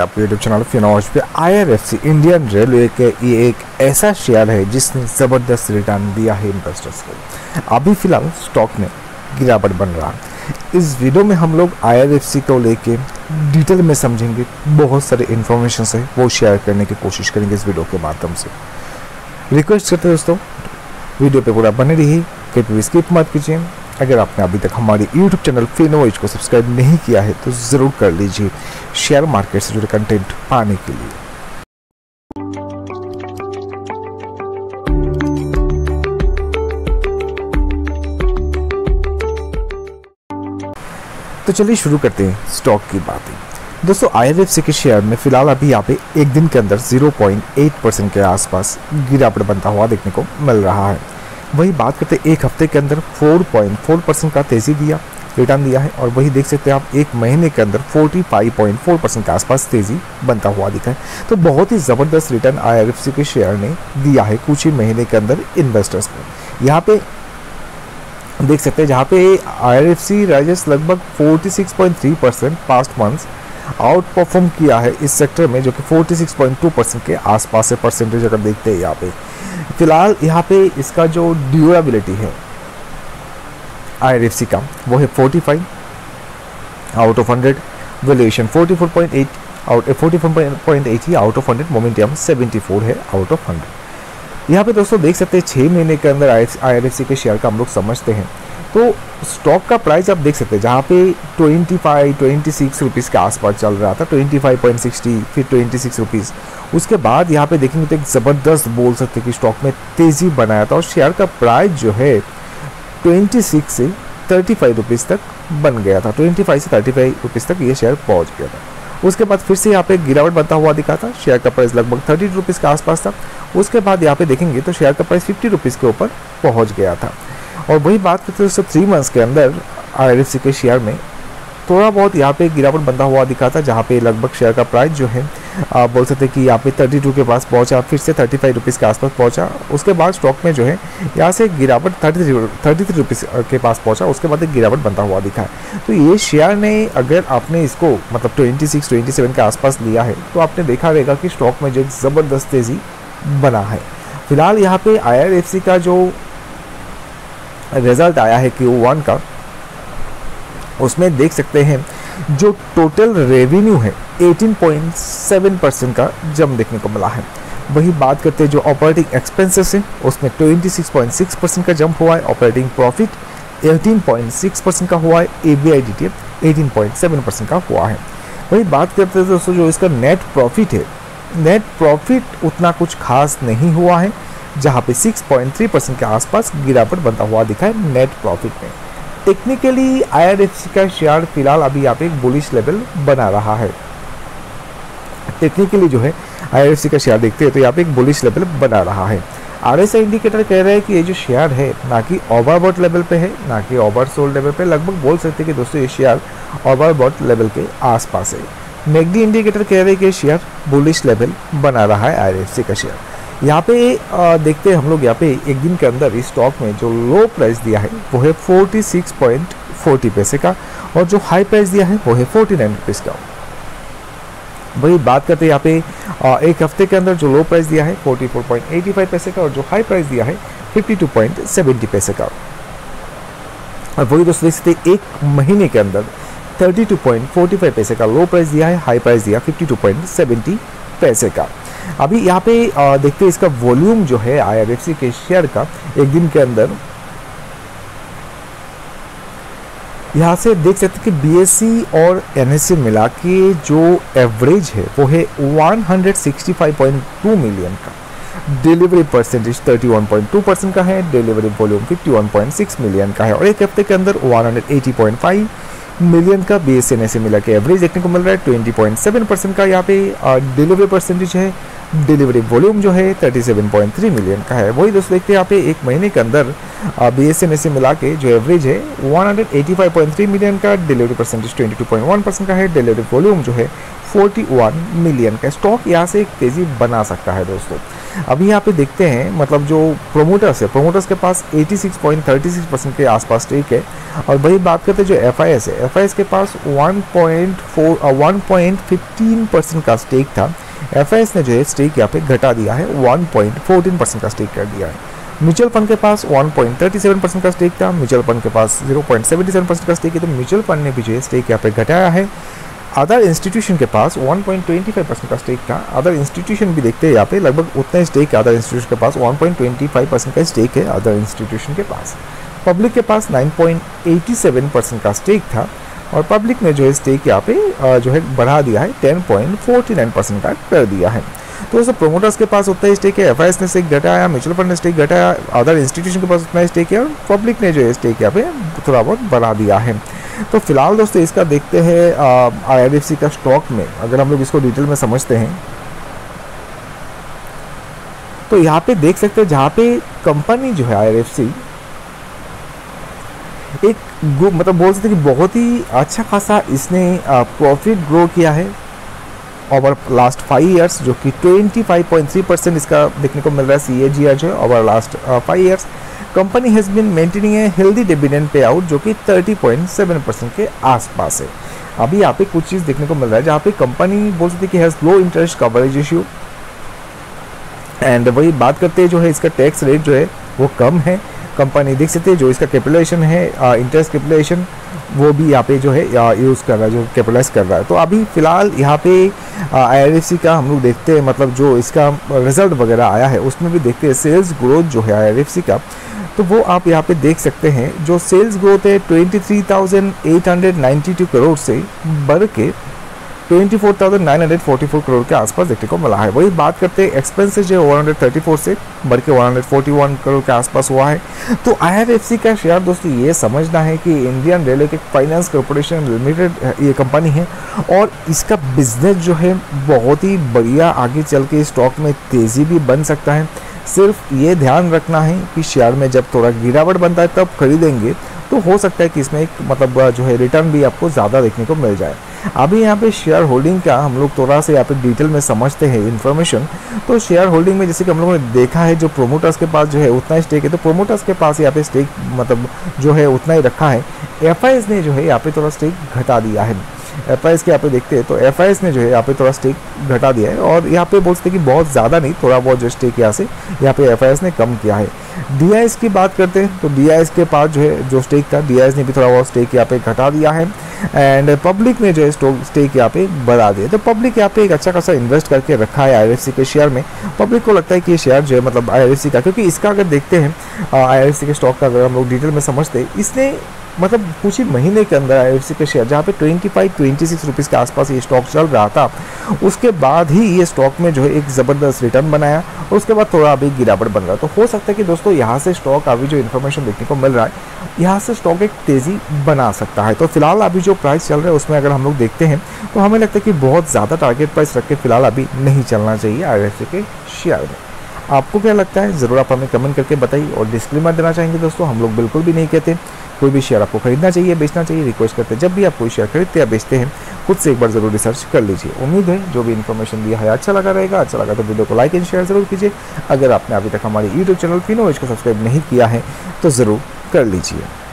आप YouTube channel फिनोएज पे IRFC इंडियन रेलवे के ये एक ऐसा शेयर है जिसने ज़बरदस्त रिटर्न दिया है इन्वेस्टर्स को। अभी फ़िलहाल स्टॉक में गिरावट बन रहा है। इस वीडियो में हम लोग IRFC को लेके डिटेल में समझेंगे, बहुत सारे इन्फॉर्मेशन है वो शेयर करने की कोशिश करेंगे इस वीडियो के माध्यम से। रिक्वेस्ट करते हैं दोस्तों, वीडियो पर पूरा बने रहिए, कहीं भी स्किप मत कीजिए। अगर आपने अभी तक हमारे YouTube चैनल फिनोएज को सब्सक्राइब नहीं किया है तो ज़रूर कर लीजिए शेयर मार्केट से जुड़े कंटेंट पाने के लिए। तो चलिए शुरू करते हैं स्टॉक की बातें। दोस्तों IRFC के शेयर में फिलहाल अभी यहाँ पे एक दिन के अंदर 0.8% के आसपास गिरावट बनता हुआ देखने को मिल रहा है। वही बात करते एक हफ्ते के अंदर 4.4% का तेज़ी दिया रिटर्न दिया है, और वही देख सकते हैं आप एक महीने के अंदर 45.4% के आसपास तेज़ी बनता हुआ दिखा है। तो बहुत ही ज़बरदस्त रिटर्न IRFC के शेयर ने दिया है कुछ ही महीने के अंदर इन्वेस्टर्स को। यहाँ पे देख सकते हैं जहाँ पे IRFC राइजेस लगभग 46.3% पास्ट मंथ्स आउट परफॉर्म किया है इस सेक्टर में, जो कि 46.2% के आसपास से परसेंटेज अगर देखते हैं यहाँ पे। फिलहाल यहाँ पे इसका जो ड्यूरेबिलिटी है IRFC का वो है 45 out of 100, valuation 44.8 out 44.8 out of 100, momentum 74 है आउट ऑफ 100। यहाँ पे दोस्तों देख सकते हैं 6 महीने के अंदर IRFC के शेयर का हम लोग समझते हैं तो स्टॉक का प्राइस आप देख सकते हैं जहाँ पे 25-26 रुपीज़ के आसपास चल रहा था, 25.60 फिर 26 रुपीज़। उसके बाद यहाँ पे देखेंगे तो एक ज़बरदस्त बोल सकते हैं कि स्टॉक में तेज़ी बनाया था और शेयर का प्राइस जो है 26 से 35 रुपीज़ तक बन गया था, 25 से 35 रुपीज़ तक ये शेयर पहुँच गया था। उसके बाद फिर से यहाँ पर गिरावट बनता हुआ दिखा था, शेयर का प्राइस लगभग 32 रुपीज़ के आसपास था। उसके बाद यहाँ पर देखेंगे तो शेयर का प्राइस 50 रुपीज़ के ऊपर पहुँच गया था। और वही बात करते हैं 3 मंथ्स के अंदर IRFC के शेयर में थोड़ा बहुत यहाँ पे गिरावट बनता हुआ दिखा था, जहाँ पे लगभग शेयर का प्राइस जो है आप बोल सकते हैं कि यहाँ पे 32 के पास पहुँचा, फिर से 35 रुपीज़ के आसपास पहुँचा। उसके बाद स्टॉक में जो है यहाँ से गिरावट 33 रुपीज़ के पास पहुँचा। उसके बाद एक गिरावट बनता हुआ दिखा है। तो ये शेयर ने अगर आपने इसको मतलब 26-27 के आसपास लिया है तो आपने देखा रहेगा कि स्टॉक में जो एक ज़बरदस्त तेज़ी बना है। फिलहाल यहाँ पर IRFC का जो रिजल्ट आया है Q1 का, उसमें देख सकते हैं जो टोटल रेवेन्यू है 18.7% का जम देखने को मिला है। वही बात करते हैं जो ऑपरेटिंग एक्सपेंसेस है उसमें 26.6% का जंप हुआ है, ऑपरेटिंग प्रॉफिट 18.6% का हुआ है, EBIDTA 18.7% का हुआ है। वही बात करते हैं दोस्तों जो इसका नेट प्रॉफिट है, नेट प्रॉफिट उतना कुछ खास नहीं हुआ है, जहाँ पे 6.3% के आसपास गिरावट बनता हुआ दिखा है नेट प्रॉफिट में। टेक्निकली IRFC का शेयर फिलहाल अभी यहाँ पे एक बुलिश लेवल बना रहा है। टेक्निकली जो है IRFC का शेयर देखते हैं तो यहाँ पे एक बुलिश लेवल बना रहा है। RSI इंडिकेटर कह रहे हैं कि ये जो शेयर है ना कि ओवरबॉट लेवल पे है ना कि ओवरसोल्ड लेवल पे, लगभग बोल सकते हैं कि दोस्तों ये शेयर ओवरबॉट लेवल के आसपास है। मैकडी इंडिकेटर कह रहे हैं कि ये शेयर बुलिश लेवल बना रहा है IRFC का शेयर। यहाँ पे देखते हैं हम लोग यहाँ पे एक दिन के अंदर इस स्टॉक में जो लो प्राइस दिया है वो है 46.40 पैसे का, और जो हाई प्राइस दिया है वो है 49 रुपीज़ का। वही बात करते हैं यहाँ पे एक हफ्ते के अंदर जो लो प्राइस दिया है 44.85 पैसे का, और जो हाई प्राइस दिया है 52.70 पैसे का। और वही दोस्तों देख सकते एक महीने के अंदर 32.45 पैसे का लो प्राइस दिया है, हाई प्राइस दिया 52.70 पैसे का। अभी यहाँ पे देखते हैं इसका वॉल्यूम जो है IRFC के शेयर का एक दिन के अंदर। यहाँ से देख सकते हैं कि BSE और NSE मिला के जो एवरेज है वो है 165.2 मिलियन का, डिलीवरी परसेंटेज 31.2% का है, डिलीवरी वॉल्यूम 51.6 मिलियन का है, और एक हफ्ते के अंदर 180.5 मिलियन का BSE NSE मिला के एवरेज देखने को मिल रहा है। 20.7% का यहाँ पे डिलीवरी परसेंटेज है, डिलीवरी वॉल्यूम जो है 37.3 मिलियन का है। वही दोस्तों देखते हैं यहाँ पे एक महीने के अंदर BSE NSE मिला के जो एवरेज है 185.3 मिलियन का, डिलीवरी परसेंटेज 22.1% का है, डिलीवरी वॉल्यूम जो है 41 मिलियन का स्टॉक यहाँ से एक तेज़ी बना सकता है दोस्तों। अभी यहाँ पे देखते हैं मतलब जो प्रोमोटर्स है, प्रोमोटर्स के पास 86.36% के आसपास स्टेक है। और वही बात करते हैं जो एफआईएस है, एफआईएस के पास 1.15% का स्टेक था, एफआईएस ने जो है स्टेक यहाँ पे घटा दिया है, 1.14% का स्टेक कर दिया है। म्यूचुअल फंड के पास 1.37% का स्टेक था, म्यूचुअल फंड के पास 0.77% का स्टेक है, तो म्यूचुअल फंड ने भी जो है स्टेक यहाँ पे घटाया है। अदर इंस्टीट्यूशन के पास 1.25% का स्टेक था, अदर इंस्टीट्यूशन भी देखते हैं यहाँ पे लगभग उतना ही स्टेक है, अदर इंस्टीट्यूशन के पास 1.25% का स्टेक है अदर इंस्टीट्यूशन के पास। पब्लिक के पास 9.87% का स्टेक था और पब्लिक ने जो है स्टेक यहाँ पे जो है बढ़ा दिया है, 10.49% का कर दिया है। तो दोस्तों प्रोमोटर्स के पास उतना ही स्टेक है, एफआईएस ने स्टेक घटाया, म्यूचुअल फंड ने स्टेक घटाया, अदर इंस्टीट्यूशन के पास उतना ही स्टेक है और पब्लिक ने जो है स्टेक यहाँ पे थोड़ा बहुत बढ़ा दिया है। तो फिलहाल दोस्तों इसका देखते हैं आईआरएफसी का स्टॉक में, अगर हम लोग इसको डिटेल में समझते हैं तो यहाँ पे देख सकते हैं जहाँ पे कंपनी जो है आईआरएफसी एक मतलब बोल सकते हैं कि बहुत ही अच्छा खासा इसने प्रॉफिट ग्रो किया है ओवर लास्ट 5 ईयर्स, जो कि 25.3% इसका देखने को मिल रहा है CAGR जो है over last 5 years. Company has been maintaining a healthy dividend payout जो कि 30.7% के आसपास है। अभी यहाँ पे कुछ चीज़ देखने को मिल रहा है जहाँ पे कंपनी बोल सकती है कि has low interest coverage ratio and वही बात करते हैं जो है इसका टैक्स रेट जो है वो कम है। कंपनी देख सकते हैं जो इसका कैपिटलाइजेशन है, इंटरेस्ट कैपिटलाइजेशन वो भी यहाँ पे जो है यूज़ कर रहा है, जो कैपिटलाइज कर रहा है। तो अभी फ़िलहाल यहाँ पे आईआरएफसी का हम लोग देखते हैं मतलब जो इसका रिजल्ट वगैरह आया है उसमें भी देखते हैं सेल्स ग्रोथ जो है आईआरएफसी का, तो वो आप यहाँ पे देख सकते हैं जो सेल्स ग्रोथ है 23,892 करोड़ से बढ़ के 24,944 करोड़ के आसपास देखने को मिला है। वही बात करते हैं एक्सपेंसेस जो 134 से बढ़ के 141 करोड़ के आसपास हुआ है। तो आईआरएफसी का शेयर दोस्तों ये समझना है कि इंडियन रेलवे के फाइनेंस कॉर्पोरेशन लिमिटेड ये कंपनी है और इसका बिजनेस जो है बहुत ही बढ़िया, आगे चल के स्टॉक में तेज़ी भी बन सकता है। सिर्फ ये ध्यान रखना है कि शेयर में जब थोड़ा गिरावट बनता है तब खरीदेंगे तो हो सकता है कि इसमें एक मतलब जो है रिटर्न भी आपको ज़्यादा देखने को मिल जाए। अभी यहाँ पे शेयर होल्डिंग का हम लोग थोड़ा से यहाँ पे डिटेल में समझते हैं इन्फॉर्मेशन। तो शेयर होल्डिंग में जैसे कि हम लोगों ने देखा है जो प्रोमोटर्स के पास जो है उतना ही स्टेक है, तो प्रोमोटर्स के पास यहाँ पे स्टेक मतलब जो है उतना ही रखा है। एफआईएस ने जो है यहाँ पे थोड़ा स्टेक घटा दिया है, एफआईएस के यहाँ पे देखते हैं तो एफआईएस ने जो है यहाँ पे थोड़ा स्टेक घटा दिया है और यहाँ पे बोलते हैं कि बहुत ज़्यादा नहीं, थोड़ा बहुत जो स्टेक यहाँ से यहाँ पे एफआईएस ने कम किया है। डीआईएस की बात करते हैं तो डीआईएस के पास जो है जो स्टेक था डीआईएस ने भी थोड़ा बहुत स्टेक यहाँ पे घटा दिया है एंड पब्लिक ने जो है स्टेक यहाँ पे बढ़ा दिया। तो पब्लिक यहाँ पे एक अच्छा खासा इन्वेस्ट करके रखा है आईआरएफसी के शेयर में। पब्लिक को लगता है कि ये शेयर जो है मतलब आईआरएफसी का, क्योंकि इसका अगर देखते हैं आईआरएफसी के स्टॉक का अगर हम लोग डिटेल में समझते हैं, इसने मतलब कुछ ही महीने के अंदर आईआरएफसी के शेयर जहाँ पे 25-26 रुपीज़ के आसपास ये स्टॉक चल रहा था, उसके बाद ही ये स्टॉक में जो है एक ज़बरदस्त रिटर्न बनाया और उसके बाद थोड़ा अभी गिरावट बन रहा है। तो हो सकता है कि दोस्तों यहाँ से स्टॉक अभी जो इन्फॉर्मेशन देखने को मिल रहा है यहाँ से स्टॉक एक तेज़ी बना सकता है। तो फिलहाल अभी जो प्राइस चल रहा है उसमें अगर हम लोग देखते हैं तो हमें लगता है कि बहुत ज़्यादा टारगेट प्राइस रख के फिलहाल अभी नहीं चलना चाहिए आईआरएफसी के शेयर में। आपको क्या लगता है ज़रूर आप हमें कमेंट करके बताइए। और डिस्क्लेमर देना चाहेंगे दोस्तों, हम लोग बिल्कुल भी नहीं कहते कोई भी शेयर आपको खरीदना चाहिए बेचना चाहिए। रिक्वेस्ट करते हैं जब भी आप कोई शेयर खरीदते या बेचते हैं खुद से एक बार जरूर रिसर्च कर लीजिए। उम्मीद है जो भी इन्फॉर्मेशन दिया है अच्छा लगा रहेगा, अच्छा लगा तो वीडियो को लाइक एंड शेयर जरूर कीजिए। अगर आपने अभी तक हमारे यूट्यूब चैनल फिनोएज को सब्सक्राइब नहीं किया है तो ज़रूर कर लीजिए।